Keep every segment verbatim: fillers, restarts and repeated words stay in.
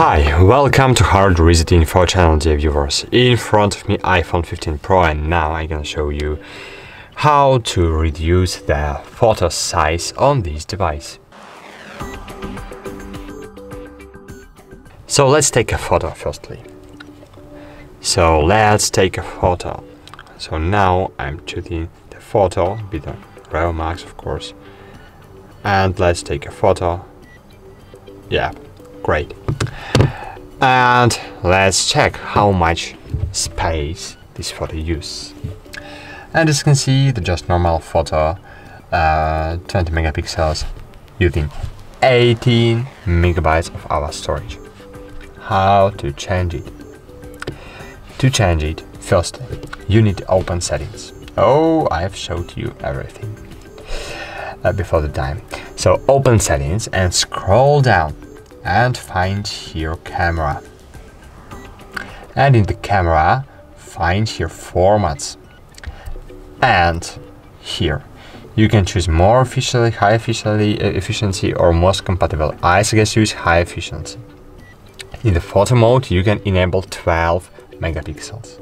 Hi, welcome to Hard Reset Info channel, dear viewers. In front of me iPhone fifteen Pro, and now I'm gonna show you how to reduce the photo size on this device. So let's take a photo firstly. So let's take a photo. So now I'm choosing the photo with the Pro Max, of course. And let's take a photo. Yeah, great. And let's check how much space this photo uses. And as you can see, the just normal photo, uh, twenty megapixels, using eighteen megabytes of our storage. How to change it? To change it, first, you need to open settings. Oh, I've showed you everything uh, before the time. So open settings and scroll down and find here camera, and in the camera find here formats, and here you can choose more efficiently, high efficiently, efficiency or most compatible. I suggest use high efficiency. In the photo mode you can enable twelve megapixels.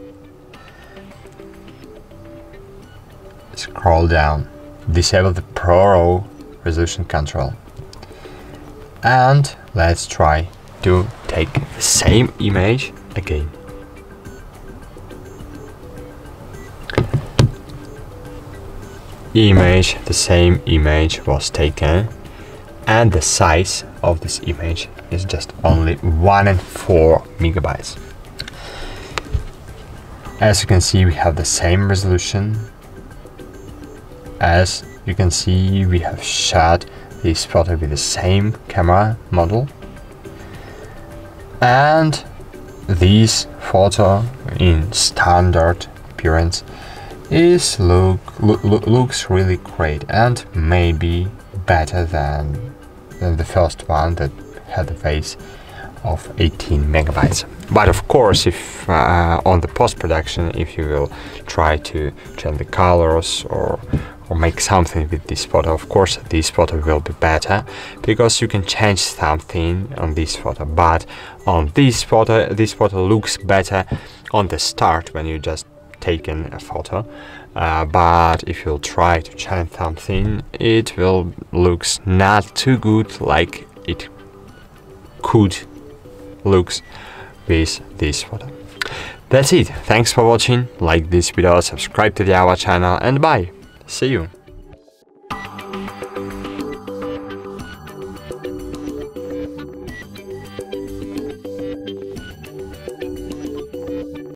Scroll down, disable the ProRAW resolution control, and let's try to take the same image again. Image, the same image was taken, and the size of this image is just only one and four megabytes. As you can see, we have the same resolution. As you can see, we have shot this photo with the same camera model, and this photo in standard appearance is look, look looks really great, and maybe better than, than the first one that had a face of eighteen megabytes. But of course, if uh, on the post-production, if you will try to change the colors or or make something with this photo, of course this photo will be better, because you can change something on this photo. But on this photo, this photo looks better on the start when you just taken a photo, uh, but if you'll try to change something, it will looks not too good like it could looks with this photo. That's it. Thanks for watching. Like this video, subscribe to the our channel, and bye. See you.